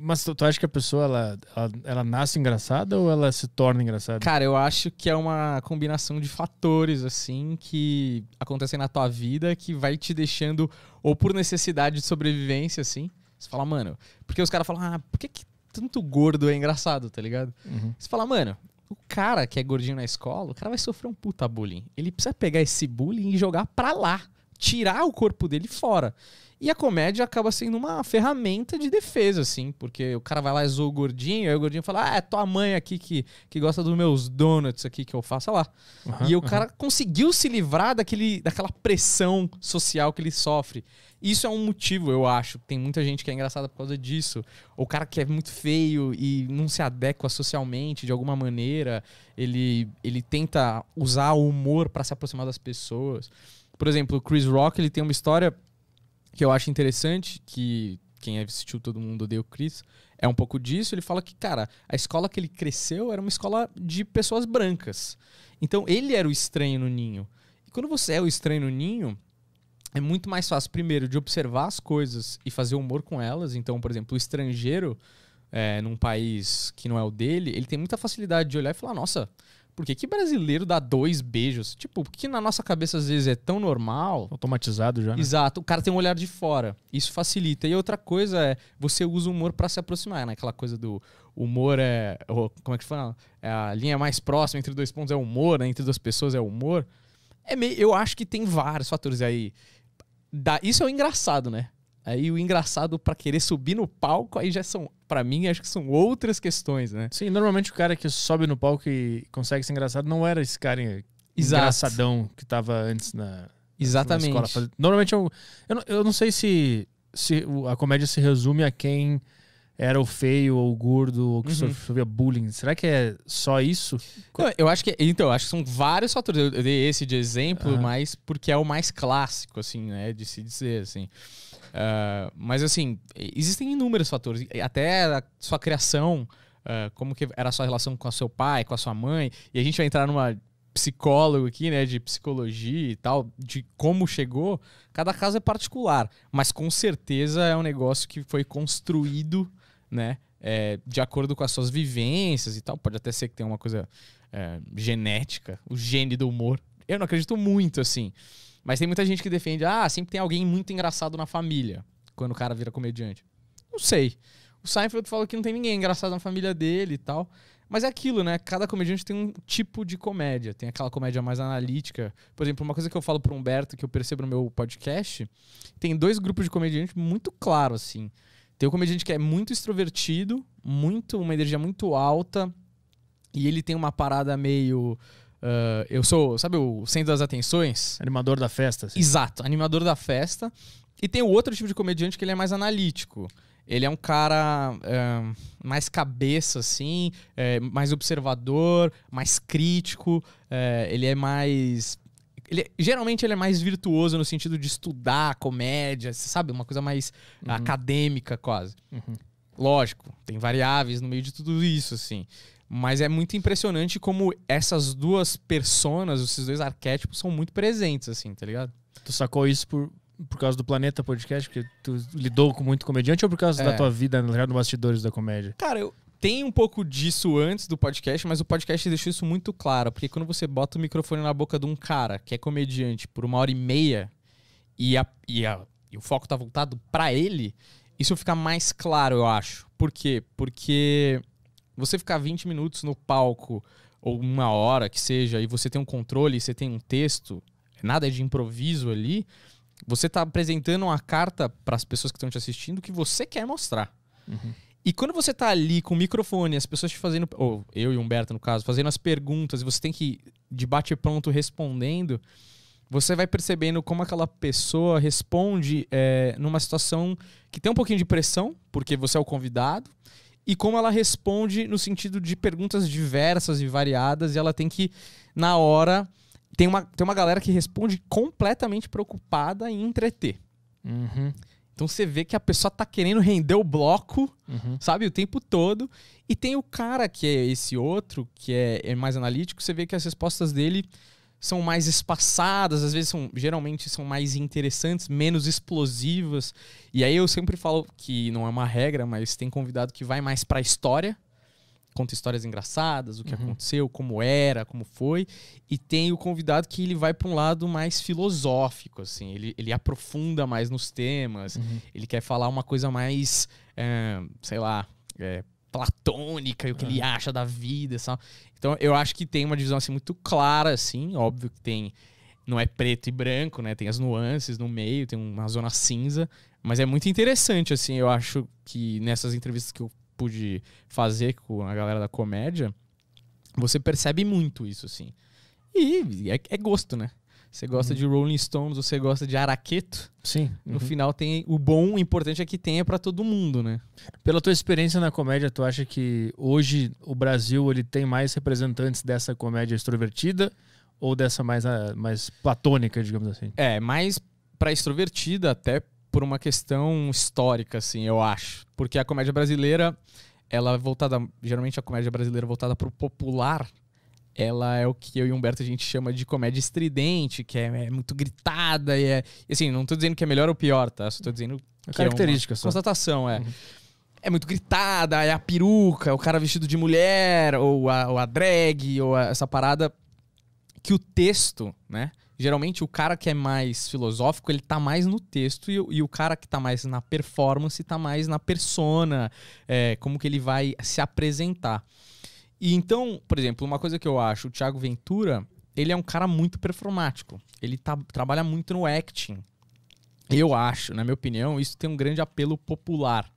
Mas tu acha que a pessoa, ela nasce engraçada ou ela se torna engraçada? Cara, eu acho que é uma combinação de fatores, assim, que acontecem na tua vida, que vai te deixando, ou por necessidade de sobrevivência, assim. Você fala, mano... Porque os caras falam, ah, por que tanto gordo é engraçado, tá ligado? Uhum. Você fala, mano, o cara que é gordinho na escola, o cara vai sofrer um puta bullying. Ele precisa pegar esse bullying e jogar pra lá. Tirar o corpo dele fora. E a comédia acaba sendo uma ferramenta de defesa, assim. Porque o cara vai lá e zoa o gordinho, aí o gordinho fala, ah, é tua mãe aqui que gosta dos meus donuts aqui que eu faço, olha lá. Uhum, e o cara conseguiu se livrar daquela pressão social que ele sofre. Isso é um motivo, eu acho. Tem muita gente que é engraçada por causa disso. O cara que é muito feio e não se adequa socialmente de alguma maneira. Ele tenta usar o humor para se aproximar das pessoas. Por exemplo, o Chris Rock, ele tem uma história... que eu acho interessante, que quem assistiu Todo Mundo Odeia o Chris, é um pouco disso. Ele fala que, cara, a escola que ele cresceu era uma escola de pessoas brancas. Então, ele era o estranho no ninho. E quando você é o estranho no ninho, é muito mais fácil, primeiro, de observar as coisas e fazer humor com elas. Então, por exemplo, o estrangeiro, num país que não é o dele, ele tem muita facilidade de olhar e falar, nossa... Por que brasileiro dá 2 beijos? Tipo, porque na nossa cabeça às vezes é tão normal... Automatizado já, né? Exato. O cara tem um olhar de fora. Isso facilita. E outra coisa é... Você usa o humor pra se aproximar, né? Aquela coisa do humor é... Como é que fala? É a linha mais próxima entre 2 pontos é o humor, né? Entre 2 pessoas é o humor. Eu acho que tem vários fatores aí. Isso é o engraçado, né? Aí o engraçado pra querer subir no palco, aí já são, pra mim, acho que são outras questões, né? Sim, normalmente o cara que sobe no palco e consegue ser engraçado não era esse cara engraçadão que tava antes na escola. Normalmente eu não sei se a comédia se resume a quem era o feio ou o gordo ou que sofria bullying. Será que é só isso? Não, eu acho que... Então, eu acho que são vários fatores. Eu dei esse de exemplo, mas porque é o mais clássico, assim, né? De se dizer, assim... mas assim, existem inúmeros fatores, até a sua criação, como que era a sua relação com o seu pai, com a sua mãe, e a gente vai entrar numa psicóloga aqui, né, de psicologia e tal, de como chegou, cada caso é particular, mas com certeza é um negócio que foi construído, né, de acordo com as suas vivências e tal, pode até ser que tenha uma coisa genética, o gene do humor, eu não acredito muito assim. Mas tem muita gente que defende, sempre tem alguém muito engraçado na família, quando o cara vira comediante. Não sei. O Seinfeld fala que não tem ninguém engraçado na família dele e tal. Mas é aquilo, né? Cada comediante tem um tipo de comédia. Tem aquela comédia mais analítica. Por exemplo, uma coisa que eu falo pro Humberto, que eu percebo no meu podcast, tem 2 grupos de comediantes muito claros, assim. Tem o comediante que é muito extrovertido, uma energia muito alta, e ele tem uma parada meio... eu sou, sabe, o centro das atenções? Animador da festa, assim. Exato, animador da festa. E tem o outro tipo de comediante que ele é mais analítico. Ele é um cara mais cabeça, assim, mais observador, mais crítico. Ele é mais... geralmente ele é mais virtuoso no sentido de estudar comédia, sabe? Uma coisa mais acadêmica, quase. Uhum. Lógico, tem variáveis no meio de tudo isso, assim. Mas é muito impressionante como essas 2 personas, esses 2 arquétipos, são muito presentes, assim, tá ligado? Tu sacou isso por causa do Planeta Podcast? Porque tu lidou com muito comediante ou por causa da tua vida, na verdade, no bastidores da comédia? Cara, eu tenho um pouco disso antes do podcast, mas o podcast deixou isso muito claro. Porque quando você bota o microfone na boca de um cara que é comediante por 1h30 e o foco tá voltado pra ele, isso fica mais claro, eu acho. Por quê? Porque... Você ficar 20 minutos no palco, ou 1 hora que seja, e você tem um controle, você tem um texto, nada de improviso ali, você tá apresentando uma carta para as pessoas que estão te assistindo que você quer mostrar. Uhum. E quando você tá ali com o microfone, as pessoas te fazendo, ou eu e o Humberto no caso, fazendo as perguntas, e você tem que ir de bate-pronto respondendo, você vai percebendo como aquela pessoa responde numa situação que tem um pouquinho de pressão, porque você é o convidado, e como ela responde no sentido de perguntas diversas e variadas. E ela tem que, na hora... Tem uma galera que responde completamente preocupada em entreter. Uhum. Então você vê que a pessoa tá querendo render o bloco, sabe? O tempo todo. E tem o cara que é esse outro, que é mais analítico. Você vê que as respostas dele são mais espaçadas, às vezes geralmente são mais interessantes, menos explosivas. E aí eu sempre falo que não é uma regra, mas tem convidado que vai mais pra história, conta histórias engraçadas, o que aconteceu, como era, como foi. E tem o convidado que ele vai para um lado mais filosófico, assim. Ele aprofunda mais nos temas. Ele quer falar uma coisa mais, platônica, e o que ele acha da vida, sabe? Então, eu acho que tem uma divisão, assim, muito clara, assim. Óbvio que tem... Não é preto e branco, né? Tem as nuances no meio, tem uma zona cinza. Mas é muito interessante, assim. Eu acho que nessas entrevistas que eu pude fazer com a galera da comédia, você percebe muito isso, assim. E é gosto, né? Você gosta de Rolling Stones, você gosta de Araqueto. Sim. No final tem... O bom, o importante é que tenha pra todo mundo, né? Pela tua experiência na comédia, tu acha que hoje o Brasil ele tem mais representantes dessa comédia extrovertida ou dessa mais platônica, digamos assim? É, mais pra extrovertida, até por uma questão histórica, assim, eu acho. Porque a comédia brasileira, ela é voltada... Geralmente a comédia brasileira é voltada pro popular. Ela é o que eu e o Humberto a gente chama de comédia estridente, que é muito gritada e é... Assim, não tô dizendo que é melhor ou pior, tá? Só tô dizendo que característica, é uma constatação, é. É muito gritada, é a peruca, o cara vestido de mulher, ou a drag, ou essa parada que o texto, né? Geralmente o cara que é mais filosófico, ele tá mais no texto e o cara que tá mais na performance tá mais na persona, como que ele vai se apresentar. E então, por exemplo, uma coisa que eu acho, o Thiago Ventura, ele é um cara muito performático. Ele trabalha muito no acting. Eu acho, na minha opinião, isso tem um grande apelo popular.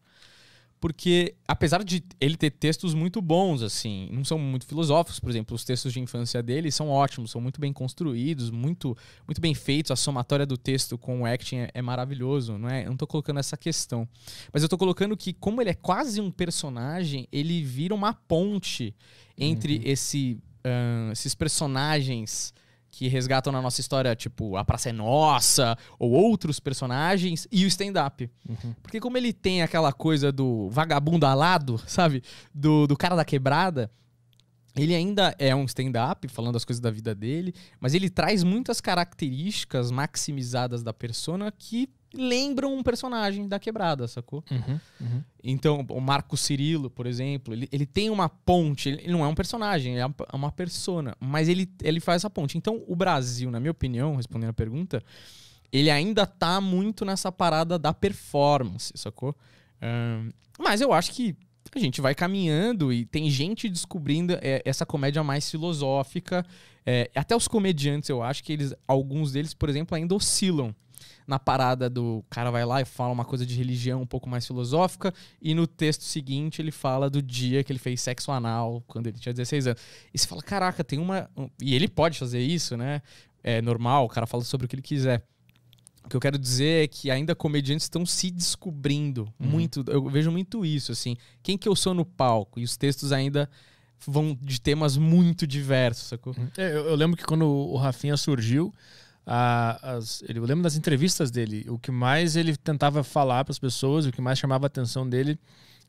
Porque, apesar de ele ter textos muito bons, assim, não são muito filosóficos, por exemplo, os textos de infância dele são ótimos, são muito bem construídos, muito bem feitos, a somatória do texto com o acting é maravilhoso, não é? Eu não tô colocando essa questão. Mas eu tô colocando que, como ele é quase um personagem, ele vira uma ponte entre esses personagens que resgatam na nossa história, tipo, A Praça é Nossa, ou outros personagens, e o stand-up. Porque como ele tem aquela coisa do vagabundo alado, sabe? Do cara da quebrada, ele ainda é um stand-up, falando as coisas da vida dele, mas ele traz muitas características maximizadas da persona que lembram um personagem da quebrada, sacou? Então, o Marco Cirilo, por exemplo, ele tem uma ponte, ele não é um personagem, ele é uma persona, mas ele faz essa ponte. Então, o Brasil, na minha opinião, respondendo a pergunta, ele ainda tá muito nessa parada da performance, sacou? Mas eu acho que a gente vai caminhando e tem gente descobrindo essa comédia mais filosófica. Até os comediantes, eu acho que alguns deles, por exemplo, ainda oscilam na parada do cara vai lá e fala uma coisa de religião um pouco mais filosófica e no texto seguinte ele fala do dia que ele fez sexo anal quando ele tinha 16 anos. E você fala, caraca, tem uma... E ele pode fazer isso, né? É normal, o cara fala sobre o que ele quiser. O que eu quero dizer é que ainda comediantes estão se descobrindo muito. Eu vejo muito isso, assim. Quem que eu sou no palco? E os textos ainda vão de temas muito diversos, sacou? Eu lembro que quando o Rafinha surgiu, eu lembro das entrevistas dele, o que mais ele tentava falar para as pessoas, o que mais chamava a atenção dele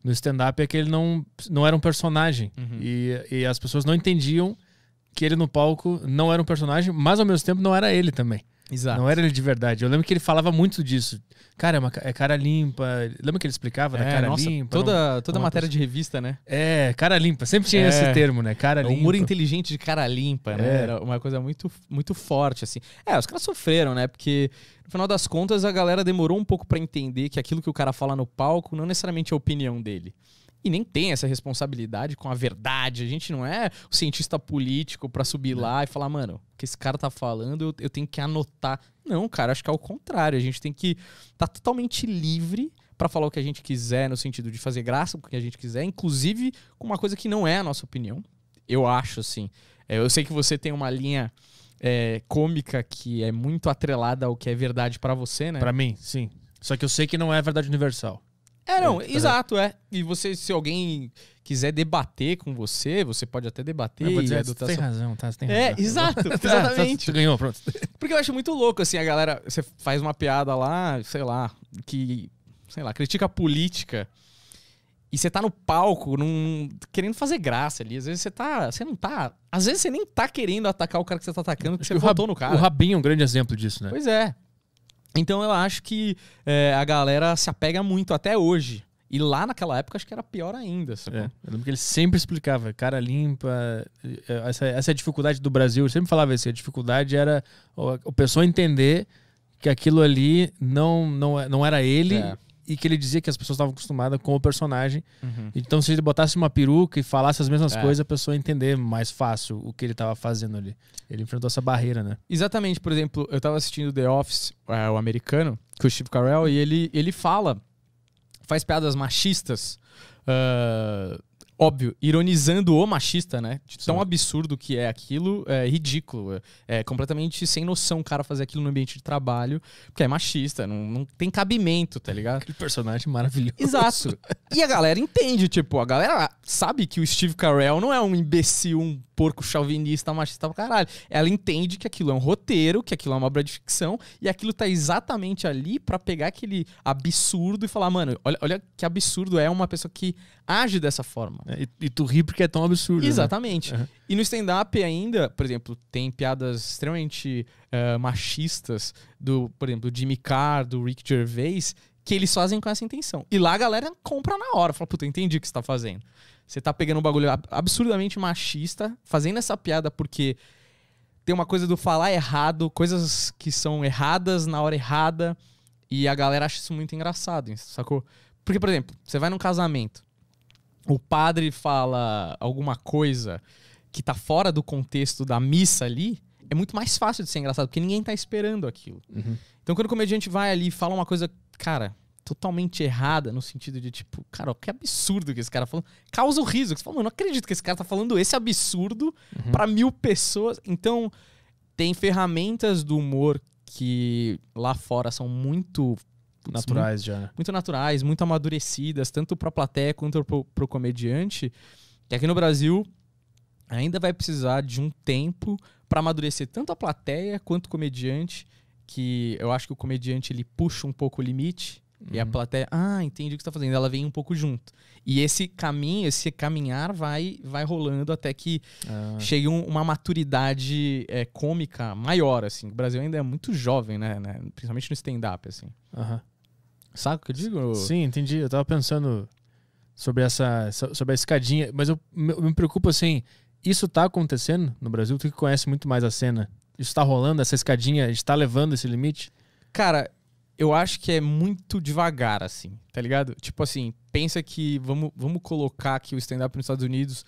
no stand-up é que ele não era um personagem. E as pessoas não entendiam que ele no palco não era um personagem, mas ao mesmo tempo não era ele também. Exato. Não era ele de verdade. Eu lembro que ele falava muito disso. Cara, é cara limpa. Lembra que ele explicava da cara limpa? Toda matéria de revista, né? É, cara limpa. Sempre tinha esse termo, né? Cara limpa. O humor inteligente de cara limpa, né? Era uma coisa muito, muito forte, assim. Os caras sofreram, né? Porque, no final das contas, a galera demorou um pouco pra entender que aquilo que o cara fala no palco não necessariamente é a opinião dele. E nem tem essa responsabilidade com a verdade. A gente não é o cientista político pra subir lá e falar, mano, o que esse cara tá falando, eu tenho que anotar. Não, cara, acho que é o contrário. A gente tem que tá totalmente livre pra falar o que a gente quiser, no sentido de fazer graça com o que a gente quiser, inclusive com uma coisa que não é a nossa opinião. Eu acho, assim. Eu sei que você tem uma linha cômica que é muito atrelada ao que é verdade pra você, né? Pra mim, sim. Só que eu sei que não é verdade universal. Exato, E você, se alguém quiser debater com você, você pode até debater. Eu vou dizer, você tem razão, tá? Você tem razão. Exato, exatamente. Você ganhou, pronto. Porque eu acho muito louco, assim, a galera... Você faz uma piada lá, sei lá, critica a política. E você tá no palco querendo fazer graça ali. Às vezes você tá... Você não tá... Às vezes você nem tá querendo atacar o cara que você tá atacando, porque você votou no cara. O Rabinho é um grande exemplo disso, né? Pois é. Então eu acho que a galera se apega muito até hoje. E lá naquela época acho que era pior ainda. Sacou? É, eu lembro que ele sempre explicava, cara limpa, essa é a dificuldade do Brasil. Eu sempre falava isso, a dificuldade era a pessoa entender que aquilo ali não era ele e que ele dizia que as pessoas estavam acostumadas com o personagem. Uhum. Então se ele botasse uma peruca e falasse as mesmas coisas, a pessoa ia entender mais fácil o que ele estava fazendo ali. Ele enfrentou essa barreira, né? Exatamente. Por exemplo, eu estava assistindo The Office, o americano, com o Steve Carell, e ele fala... Faz piadas machistas, óbvio, ironizando o machista, né? De tão absurdo que é aquilo, é ridículo. É completamente sem noção o cara fazer aquilo no ambiente de trabalho, porque é machista, não tem cabimento, tá ligado? Aquele personagem maravilhoso. Exato. E a galera entende, tipo, a galera sabe que o Steve Carell não é um imbecil, um porco chauvinista, machista pra caralho. Ela entende que aquilo é um roteiro, que aquilo é uma obra de ficção, e aquilo tá exatamente ali pra pegar aquele absurdo e falar, mano, olha que absurdo é uma pessoa que age dessa forma. E tu ri porque é tão absurdo. Exatamente. Né? Uhum. E no stand-up ainda, por exemplo, tem piadas extremamente machistas, por exemplo, do Jimmy Carr, do Rick Gervais, que eles fazem com essa intenção. E lá a galera compra na hora, fala, puta, entendi o que você tá fazendo. Você tá pegando um bagulho absurdamente machista, fazendo essa piada porque tem uma coisa do falar errado, coisas que são erradas na hora errada, e a galera acha isso muito engraçado, sacou? Porque, por exemplo, você vai num casamento, o padre fala alguma coisa que tá fora do contexto da missa ali, é muito mais fácil de ser engraçado, porque ninguém tá esperando aquilo. Uhum. Então quando o comediante vai ali e fala uma coisa, cara, totalmente errada, no sentido de tipo, cara, ó, que absurdo que esse cara tá falando. Causa o riso, que você fala, mano, não acredito que esse cara tá falando esse absurdo pra 1000 pessoas. Então, tem ferramentas do humor que lá fora são muito... naturais já. Muito naturais, muito amadurecidas, tanto pra plateia quanto pro comediante, que aqui no Brasil ainda vai precisar de um tempo pra amadurecer tanto a plateia quanto o comediante, que eu acho que o comediante ele puxa um pouco o limite e a plateia, entendi o que você tá fazendo, ela vem um pouco junto. E esse caminho, esse caminhar vai rolando até que chegue uma maturidade cômica maior, assim. O Brasil ainda é muito jovem, né? Principalmente no stand-up, assim. Sabe o que eu digo? Sim, entendi. Eu tava pensando sobre a escadinha, mas eu me preocupo assim, isso tá acontecendo no Brasil? Tu que conhece muito mais a cena, isso tá rolando, essa escadinha, a gente tá levando esse limite? Cara, eu acho que é muito devagar, assim, tá ligado? Tipo assim, pensa que vamos colocar que o stand-up nos Estados Unidos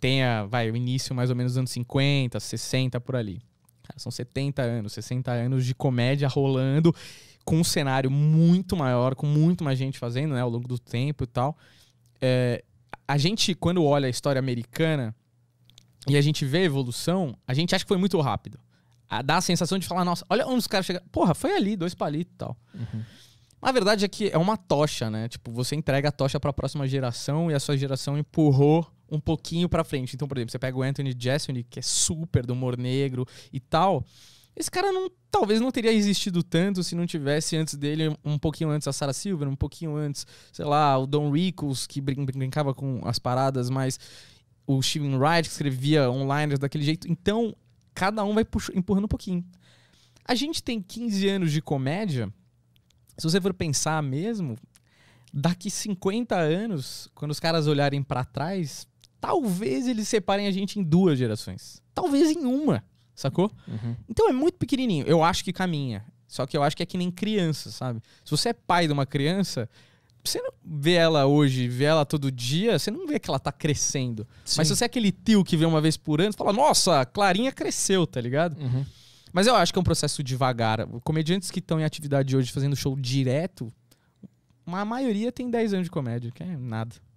tenha, o início mais ou menos nos anos 50, 60, por ali. Cara, são 70 anos, 60 anos de comédia rolando, com um cenário muito maior, com muito mais gente fazendo, né, ao longo do tempo e tal. A gente, quando olha a história americana e a gente vê a evolução, a gente acha que foi muito rápido. Dá a sensação de falar, nossa, olha onde os caras chegaram. Porra, foi ali, 2 palitos e tal. A verdade é que é uma tocha, né? Tipo, você entrega a tocha para a próxima geração e a sua geração empurrou um pouquinho para frente. Então, por exemplo, você pega o Anthony Jeselnik, que é super do humor negro e tal. Esse cara talvez não teria existido tanto se não tivesse antes dele, um pouquinho antes a Sarah Silver, um pouquinho antes, sei lá, o Don Rickles, que brincava com as paradas, mas o Steven Wright, que escrevia online daquele jeito. Então, cada um vai empurrando um pouquinho. A gente tem 15 anos de comédia. Se você for pensar mesmo, daqui 50 anos, quando os caras olharem pra trás, talvez eles separem a gente em 2 gerações. Talvez em uma. Sacou? Então é muito pequenininho. Eu acho que caminha. Só que eu acho que é que nem criança, sabe? Se você é pai de uma criança, você não vê ela hoje, vê ela todo dia, você não vê que ela tá crescendo. Sim. Mas se você é aquele tio que vê uma vez por ano, você fala, nossa, a Clarinha cresceu, tá ligado? Mas eu acho que é um processo devagar. Comediantes que estão em atividade hoje fazendo show direto, a maioria tem 10 anos de comédia, que é nada.